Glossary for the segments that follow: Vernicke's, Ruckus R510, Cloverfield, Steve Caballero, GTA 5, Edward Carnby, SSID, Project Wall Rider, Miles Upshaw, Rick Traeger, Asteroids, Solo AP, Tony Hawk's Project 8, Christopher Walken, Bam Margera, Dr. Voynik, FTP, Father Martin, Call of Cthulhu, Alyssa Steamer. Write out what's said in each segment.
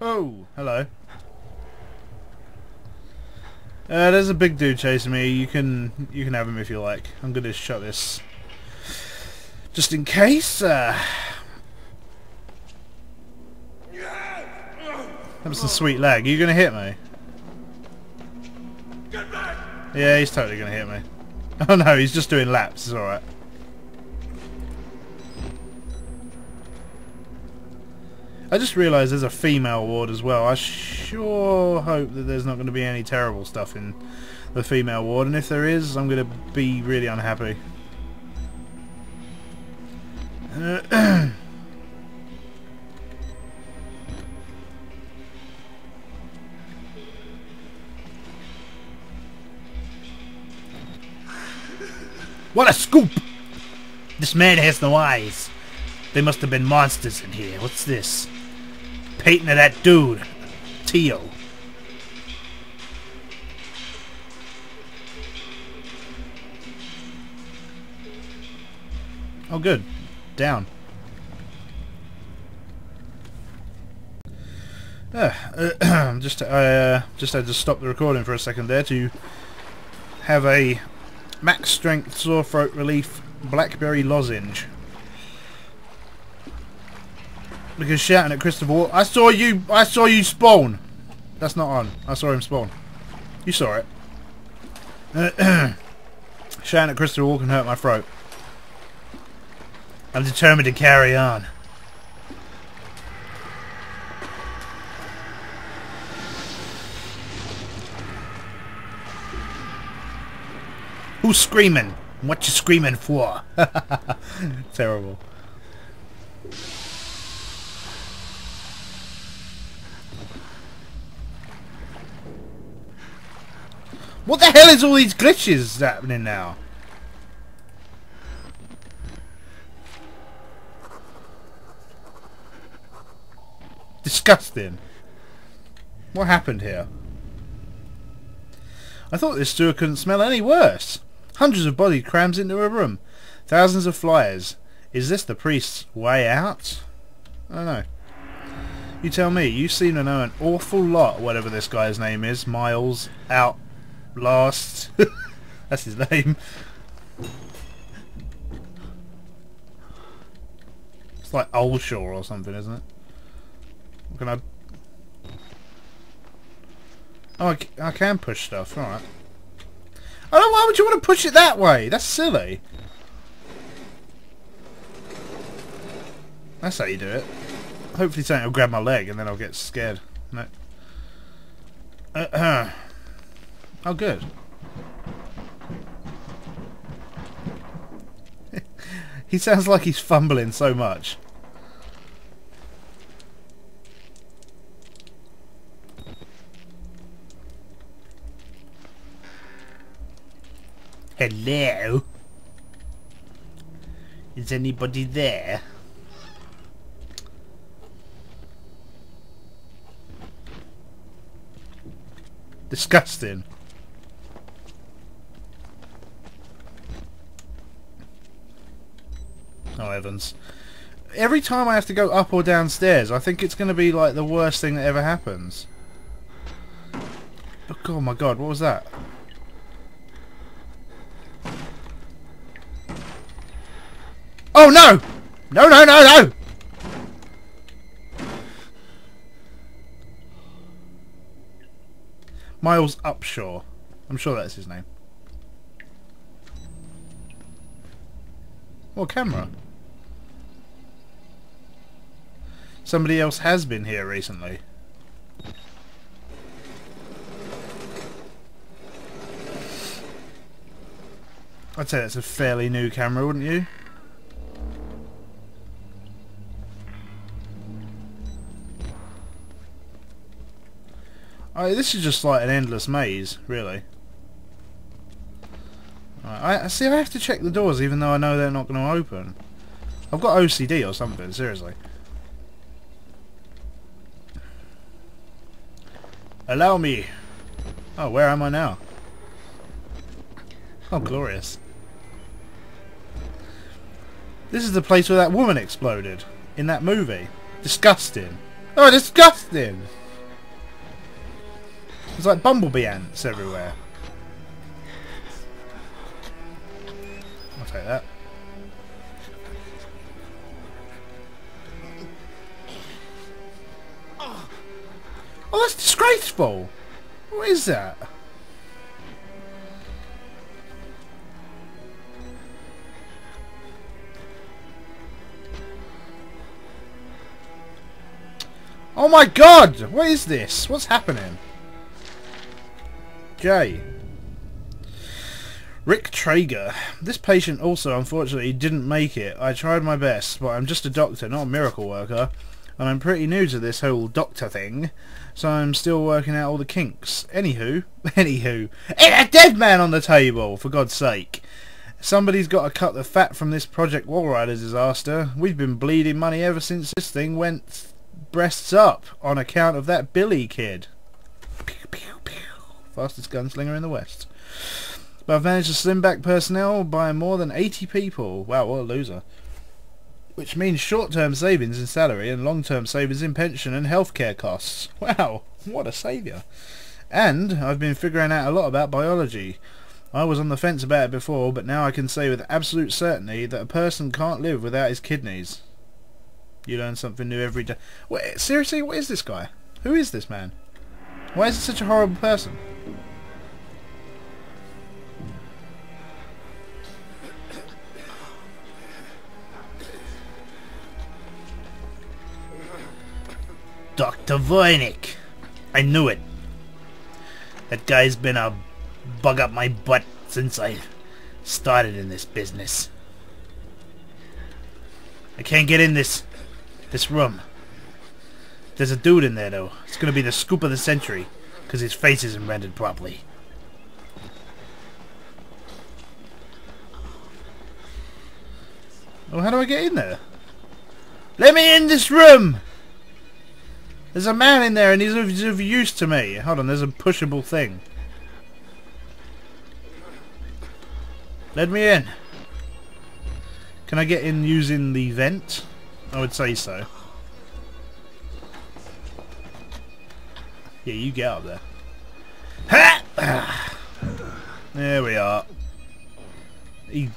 Oh, hello. There's a big dude chasing me. You can have him if you like. I'm gonna shut this, just in case. That was some sweet lag. Are you gonna hit me? Get back! Yeah, he's totally gonna hit me. Oh no, he's just doing laps. It's all right. I just realised there's a female ward as well. I sure hope that there's not going to be any terrible stuff in the female ward, and if there is, I'm going to be really unhappy. What a scoop! This man has no eyes. There must have been monsters in here. What's this? Painting of that dude, Teo. Oh, good. Down. I just had to stop the recording for a second there to have a max strength sore throat relief blackberry lozenge. Because shouting at Christopher, I saw you spawn. That's not on. I saw him spawn. You saw it. Shouting at Christopher Walken hurt my throat. I'm determined to carry on. Who's screaming? What you screaming for? Terrible. What the hell is all these glitches happening now? Disgusting. What happened here? I thought this sewer couldn't smell any worse. Hundreds of bodies crammed into a room. Thousands of flyers. Is this the priest's way out? I don't know. You tell me. You seem to know an awful lot, whatever this guy's name is. Miles out. Last. That's his name. It's like Olshaw or something, isn't it? What can I... Oh, I can push stuff, alright. I don't... Why would you want to push it that way? That's silly. That's how you do it. Hopefully something will grab my leg and then I'll get scared. No. Oh, good. He sounds like he's fumbling so much. Hello? Is anybody there? Disgusting. Oh, heavens. Every time I have to go up or downstairs, I think it's going to be like the worst thing that ever happens. Oh my god, what was that? Oh no! No, no, no, no! Miles Upshaw. I'm sure that's his name. What camera? Somebody else has been here recently. I'd say that's a fairly new camera, wouldn't you? Oh, this is just like an endless maze, really. I see, I have to check the doors even though I know they're not going to open. I've got OCD or something, seriously. Allow me. Oh, where am I now? Oh, glorious. This is the place where that woman exploded in that movie. Disgusting. Oh, disgusting! There's like bumblebee ants everywhere. I'll take that. Oh, that's disgraceful! What is that? Oh my god! What is this? What's happening? Okay. Rick Traeger. This patient also, unfortunately, didn't make it. I tried my best, but I'm just a doctor, not a miracle worker. And I'm pretty new to this whole doctor thing, so I'm still working out all the kinks. Anywho. A dead man on the table, for God's sake. Somebody's got to cut the fat from this Project Wall Rider disaster. We've been bleeding money ever since this thing went breasts up on account of that Billy kid. Pew, pew, pew. Fastest gunslinger in the West. But I've managed to slim back personnel by more than 80 people. Wow, what a loser. Which means short-term savings in salary and long-term savings in pension and healthcare costs. Wow, what a saviour. And I've been figuring out a lot about biology. I was on the fence about it before, but now I can say with absolute certainty that a person can't live without his kidneys. You learn something new every day. Wait, seriously, what is this guy? Who is this man? Why is he such a horrible person? Dr. Voynik! I knew it. That guy's been a bug up my butt since I started in this business. I can't get in this room. There's a dude in there though. It's gonna be the scoop of the century, because his face isn't rendered properly. Oh, how do I get in there? Let me in this room! There's a man in there and he's of use to me. Hold on, there's a pushable thing. Let me in. Can I get in using the vent? I would say so. Yeah, you get up there. Ha! There we are. He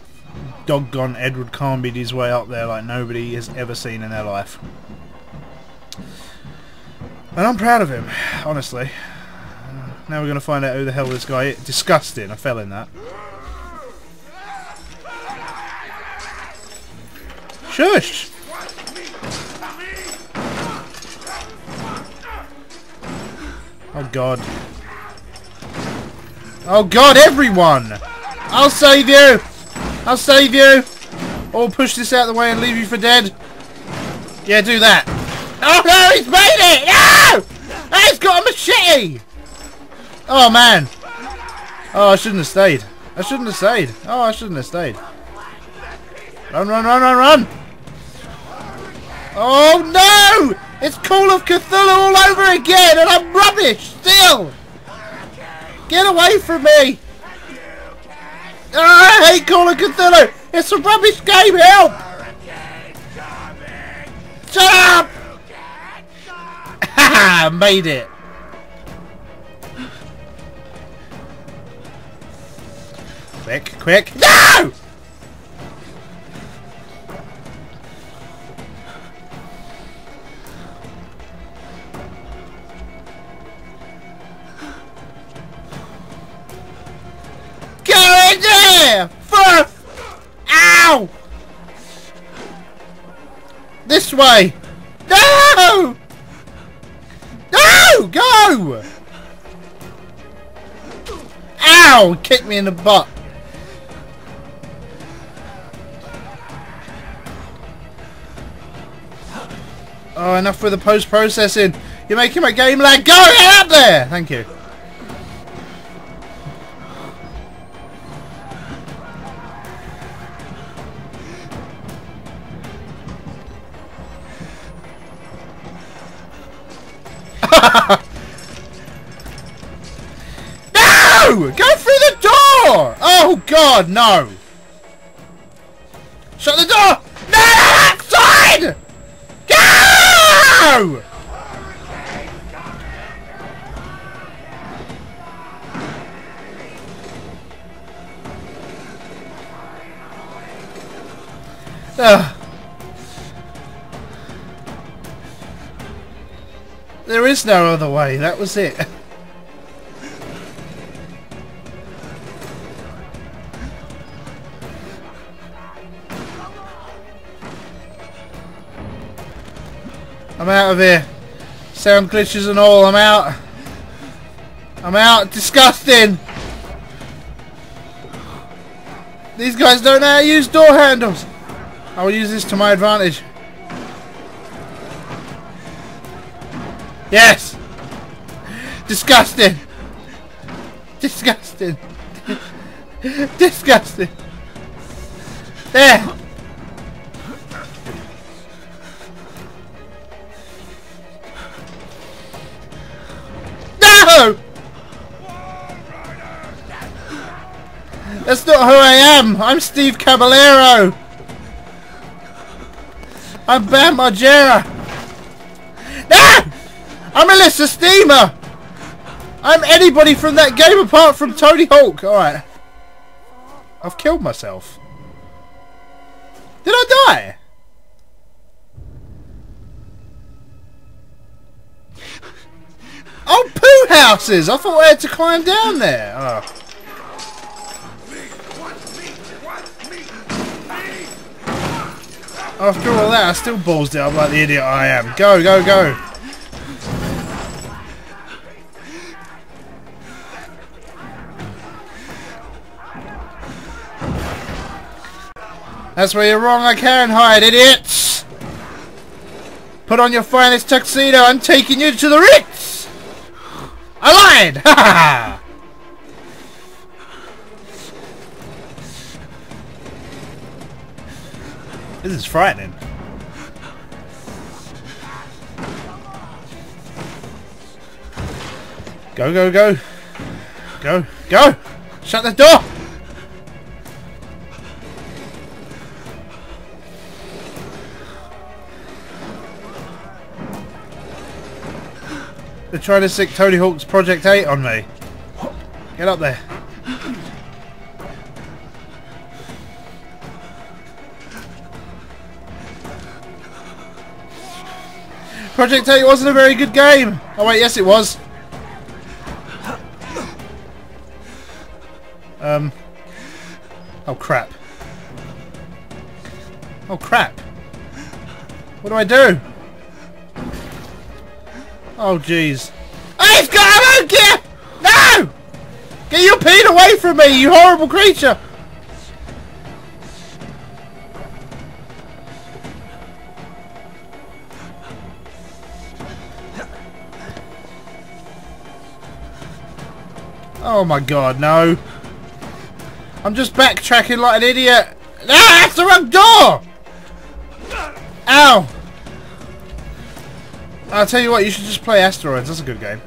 doggone Edward Carnby'd his way up there like nobody has ever seen in their life. And I'm proud of him, honestly. Now we're going to find out who the hell this guy is. Disgusting, I fell in that. Shush! Oh god. Oh god, everyone! I'll save you! I'll save you! Or push this out of the way and leave you for dead. Yeah, do that. Oh no, he's made it! No! Oh, he's got a machete! Oh man! Oh, I shouldn't have stayed. I shouldn't have stayed. Oh, I shouldn't have stayed. Run, run, run, run, run! Oh no! It's Call of Cthulhu all over again and I'm rubbish still! Get away from me! Oh, I hate Call of Cthulhu! It's a rubbish game, help! Shut up! Haha, made it! Quick, quick. No! Go in there! Fuff! Ow! This way! No! No! Go! Ow! Kick me in the butt. Oh, enough with the post-processing. You're making my game lag. Go! Get out there! Thank you. No! Go through the door! Oh god, no! Shut the door! No! Outside! Go! There is no other way, that was it. I'm out of here. Sound glitches and all, I'm out. I'm out. Disgusting. These guys don't know how to use door handles. I will use this to my advantage. Yes. Disgusting. Disgusting. Disgusting. There. That's not who I am! I'm Steve Caballero! I'm Bam Margera! Ah! I'm Alyssa Steamer! I'm anybody from that game apart from Tony Hawk! Alright. I've killed myself. Did I die? Oh, poo houses! I thought I had to climb down there! Oh. After all that, I still balls down like the idiot I am. Go, go, go! That's where you're wrong, I can hide, idiots! Put on your finest tuxedo, I'm taking you to the Ritz! I lied! Ha ha ha! This is frightening. Go, go, go. Go, go! Shut the door! They're trying to sick Tony Hawk's Project 8 on me. Get up there. Project 8 wasn't a very good game! Oh wait, yes it was! Oh crap. Oh crap! What do I do? Oh jeez. I've got a monkey! No! Get your peen away from me, you horrible creature! Oh my god, no. I'm just backtracking like an idiot. Ah, that's the wrong door! Ow! I'll tell you what, you should just play Asteroids. That's a good game.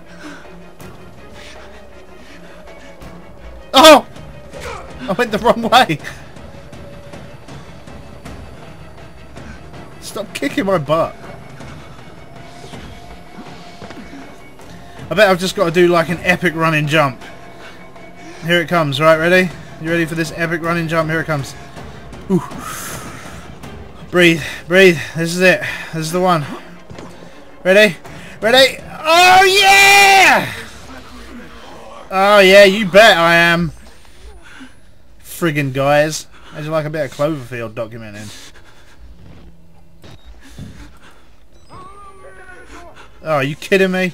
Oh! I went the wrong way. Stop kicking my butt. I bet I've just got to do like an epic run and jump. Here it comes, right, ready? You ready for this epic run and jump? Here it comes. Ooh. Breathe, breathe. This is it. This is the one. Ready? Ready? Oh yeah! Oh yeah, you bet I am. Friggin' guys. How'd you like a bit of Cloverfield documented? Oh, are you kidding me?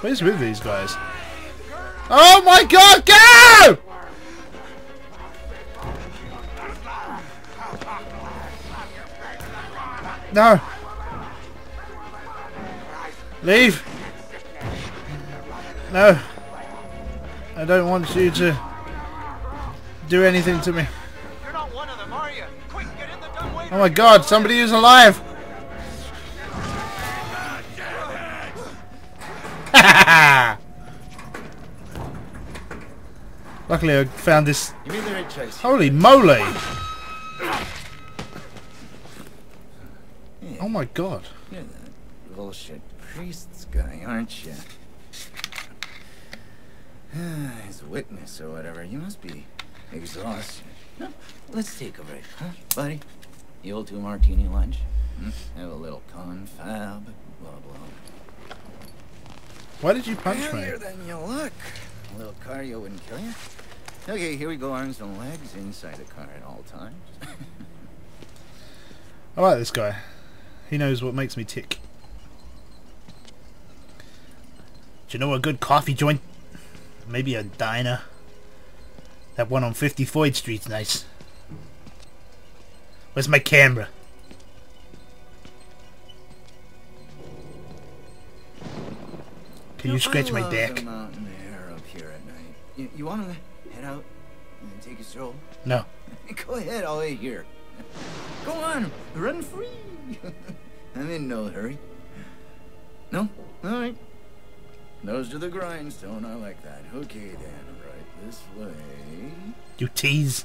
What is with these guys? Oh my god, go! No. Leave. No. I don't want you to do anything to me. You're not one of them, are you? Quick, get in the dumb way. Oh my god, somebody who's alive. Luckily I found this. You're in the right place. Holy moly! Yeah. Oh my god. You're that bullshit priest's guy, aren't you? His witness or whatever. You must be exhausted. No, let's take a break, huh, buddy? The old two martini lunch? Hmm? Have a little confab, blah, blah. Why did you punch me? Earlier than you look. A little cardio wouldn't kill you. Okay, here we go, arms and legs inside the car at all times. I like this guy. He knows what makes me tick. Do you know a good coffee joint? Maybe a diner. That one on 53rd Street's nice. Where's my camera? Can you scratch my deck? Mountain air up here at night. You want to head out and take a stroll? No. Go ahead, I'll wait here. Go on, run free. I'm in no hurry. No? Alright. Nose to the grindstone, I like that. Okay then, right this way. You tease.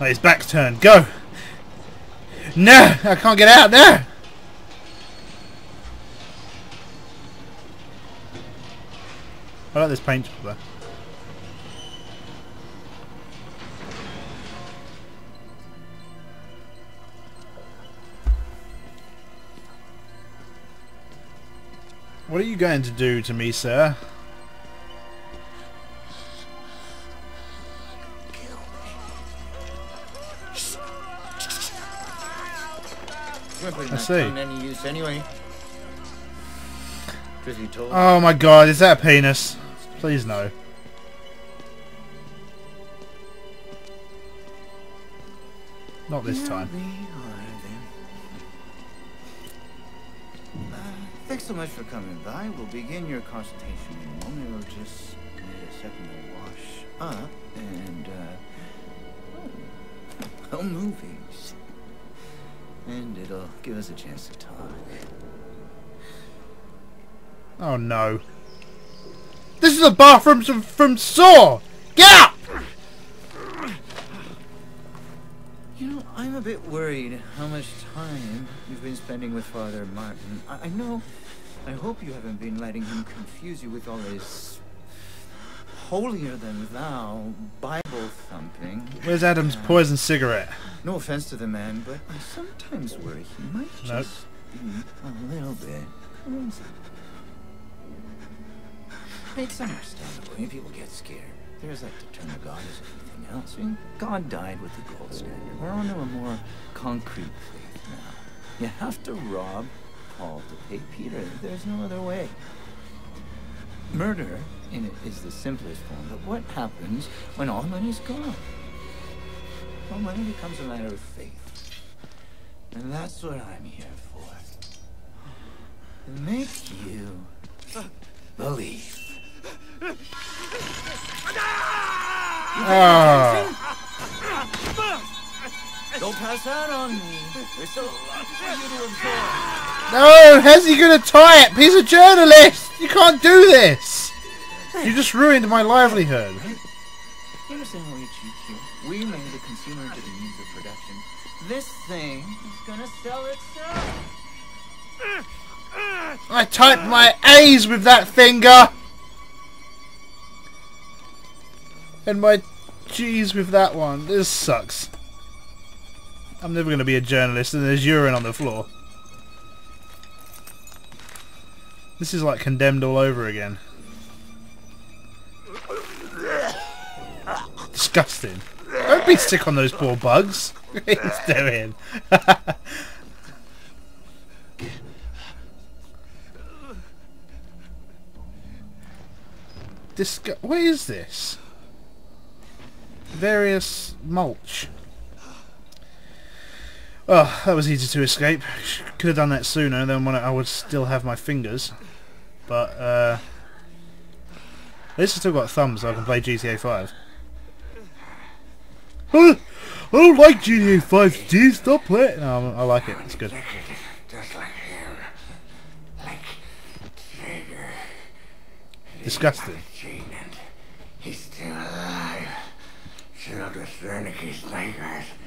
Oh, his back's turned. Go! No! I can't get out! No! I like this paint job. What are you going to do to me, sir? Kill me. I see. Any use anyway. Oh my god, is that a penis? Please no. Not this time. Thanks so much for coming by. We'll begin your consultation in a moment. We'll just need a second to wash up and, home movies. And it'll give us a chance to talk. Oh no. This is a bathroom from Saw! Get out! You know, I'm a bit worried how much time you've been spending with Father Martin. I know, I hope you haven't been letting him confuse you with all his holier-than-thou Bible-thumping. Where's Adam's poison cigarette? No offense to the man, but I sometimes worry he might just be a little bit crazy. It's understandable. When people get scared, there's like the turn of God as anything else. I mean, God died with the gold standard. We're on to a more concrete faith now. You have to rob Paul to pay Peter. There's no other way. Murder in it is the simplest form, but what happens when all money's gone? Well, money becomes a matter of faith. And that's what I'm here for. Make you believe. Oh. Don't pass out on me. There's still a lot for you to absorb. No, how's he gonna tie it? He's a journalist. You can't do this. You just ruined my livelihood. You understand why you cheat here? We made the consumer into the means of production. This thing is gonna sell itself. I typed my A's with that finger. And my G's with that one. This sucks. I'm never going to be a journalist and there's urine on the floor. This is like Condemned all over again. Disgusting. Don't be sick on those poor bugs. It's doing. What is this? Various mulch. Oh, that was easy to escape. Could have done that sooner, then when I would still have my fingers. But at least I still got thumbs so I can play GTA 5. I don't like GTA 5, Steve, stop playing. No, I like it, it's good. Just like him. Like Traeger. Disgusting. He's still alive. Of the Vernicke's nightmares